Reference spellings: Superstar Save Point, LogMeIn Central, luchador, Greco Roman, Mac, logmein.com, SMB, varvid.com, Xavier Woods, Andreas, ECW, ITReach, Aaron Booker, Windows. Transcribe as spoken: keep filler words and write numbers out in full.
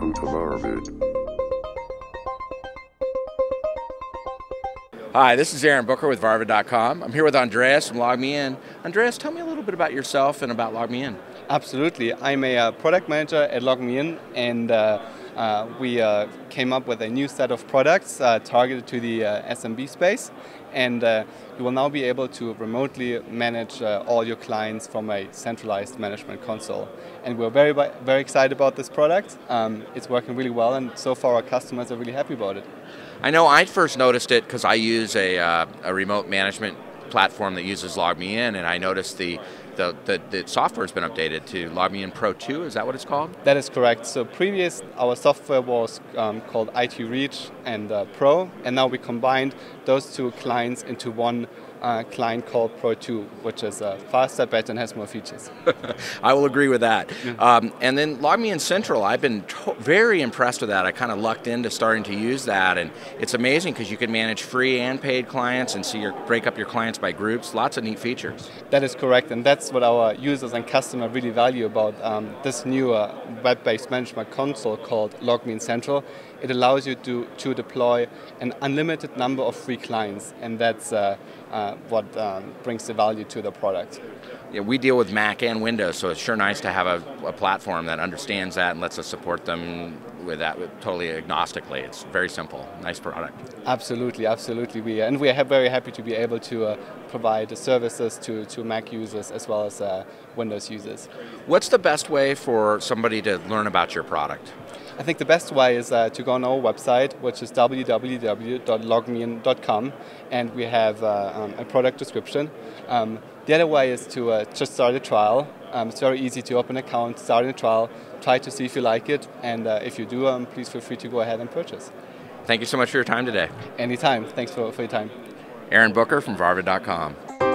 Welcome to Varvid. Hi, this is Aaron Booker with varvid dot com. I'm here with Andreas from LogMeIn. Andreas, tell me a little bit about yourself and about LogMeIn. Absolutely. I'm a uh, product manager at LogMeIn, and uh, uh, we uh, came up with a new set of products uh, targeted to the uh, S M B space, and uh, you will now be able to remotely manage uh, all your clients from a centralized management console. And we're very, very excited about this product. Um, it's working really well, and so far our customers are really happy about it. I know I first noticed it because I use a, uh, a remote management platform that uses LogMeIn, and I noticed the The, the, the software has been updated to LogMeIn Pro two, is that what it's called? That is correct. So previous, our software was um, called ITReach and uh, Pro, and now we combined those two clients into one uh, client called Pro two, which is uh, faster, better, and has more features. I will agree with that. Mm-hmm. um, and then LogMeIn Central, I've been very impressed with that. I kind of lucked into starting to use that, and it's amazing because you can manage free and paid clients and see your break up your clients by groups. Lots of neat features. That is correct, and that's what our users and customers really value about um, this new uh, web-based management console called LogMeIn Central. It allows you to, to deploy an unlimited number of free clients, and that's uh, uh, what um, brings the value to the product. Yeah, we deal with Mac and Windows, so it's sure nice to have a, a platform that understands that and lets us support them with that with, totally agnostically. It's very simple, nice product. Absolutely, absolutely. We, and we are very happy to be able to uh, provide services to, to Mac users as well as uh, Windows users. What's the best way for somebody to learn about your product? I think the best way is uh, to go on our website, which is w w w dot logmein dot com, and we have uh, um, a product description. Um, the other way is to uh, just start a trial. Um, it's very easy to open an account, start a trial, try to see if you like it, and uh, if you do, um, please feel free to go ahead and purchase. Thank you so much for your time today. Anytime. Thanks for, for your time. Aaron Booker from varvid dot com.